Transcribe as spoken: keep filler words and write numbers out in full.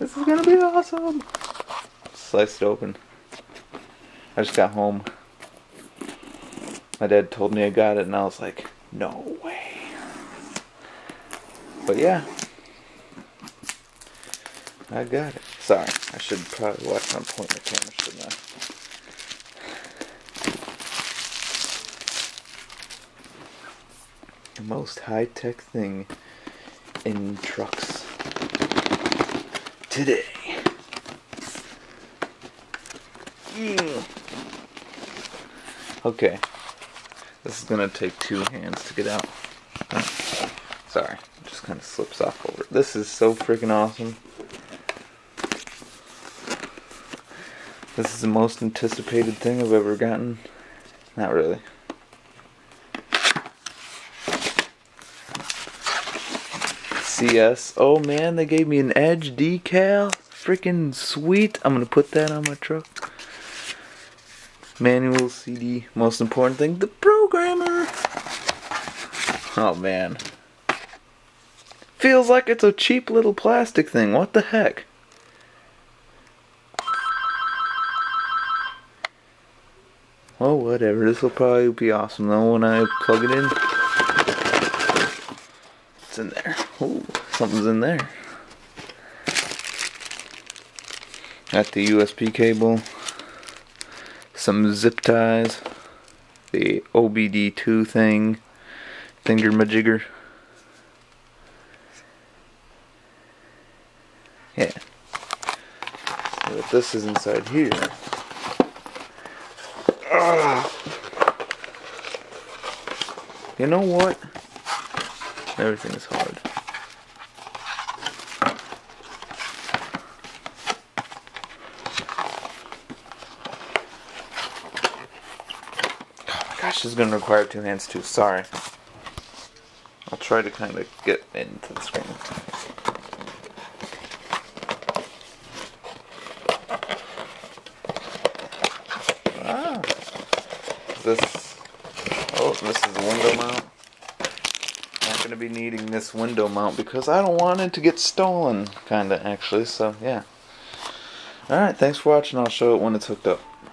This is gonna be awesome. Sliced it open. I just got home. My dad told me I got it and I was like, no way. But yeah, I got it. Sorry, I should probably watch on point the camera, shouldn't I? The most high-tech thing in trucks today. Mm. Okay, this is gonna take two hands to get out. Sorry, it just kind of slips off over. This is so freaking awesome. This is the most anticipated thing I've ever gotten. Not really. C S. Oh man, they gave me an Edge decal. Freaking sweet. I'm gonna put that on my truck. Manual, C D. Most important thing, the programmer. Oh man. Feels like it's a cheap little plastic thing. What the heck? Well, whatever. This will probably be awesome though when I plug it in. It's in there. Ooh, something's in there. Got the U S B cable, some zip ties, the O B D two thing, thingamajigger. Yeah. So if this is inside here. You know what? Everything is hard. Oh my gosh, this is going to require two hands too. Sorry. I'll try to kind of get into the screen. Ah. This. Oh, this is the window mount. Going to be needing this window mount because I don't want it to get stolen, kinda actually, so yeah. Alright, thanks for watching. I'll show it when it's hooked up.